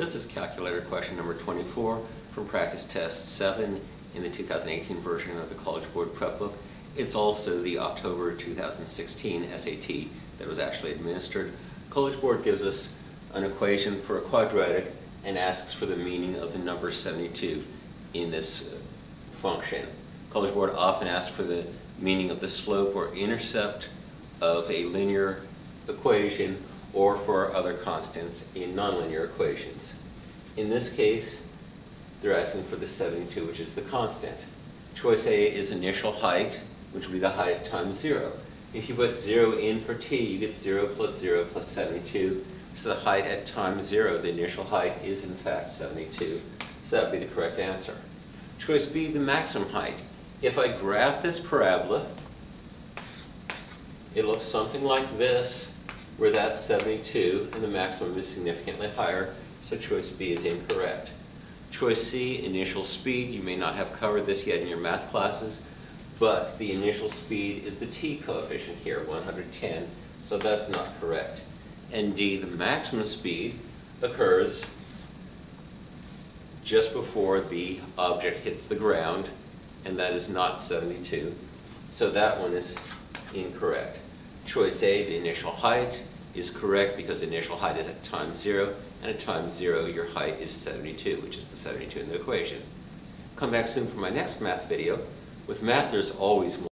This is calculator question number 24 from practice test 7 in the 2018 version of the College Board prep book. It's also the October 2016 SAT that was actually administered. College Board gives us an equation for a quadratic and asks for the meaning of the number 72 in this function. College Board often asks for the meaning of the slope or intercept of a linear equation or for other constants in nonlinear equations. In this case, they're asking for the 72, which is the constant. Choice A is initial height, which would be the height times 0. If you put 0 in for t, you get 0 plus 72. So the height at time 0, the initial height, is in fact 72. So that would be the correct answer. Choice B, the maximum height. If I graph this parabola, it looks something like this, where that's 72 and the maximum is significantly higher, so choice B is incorrect. Choice C, initial speed. You may not have covered this yet in your math classes, but the initial speed is the t coefficient here, 110, so that's not correct. And D, the maximum speed, occurs just before the object hits the ground, and that is not 72, so that one is incorrect. Choice A, the initial height, is correct because the initial height is at time 0, and at time 0 your height is 72, which is the 72 in the equation. Come back soon for my next math video. With math, there's always more.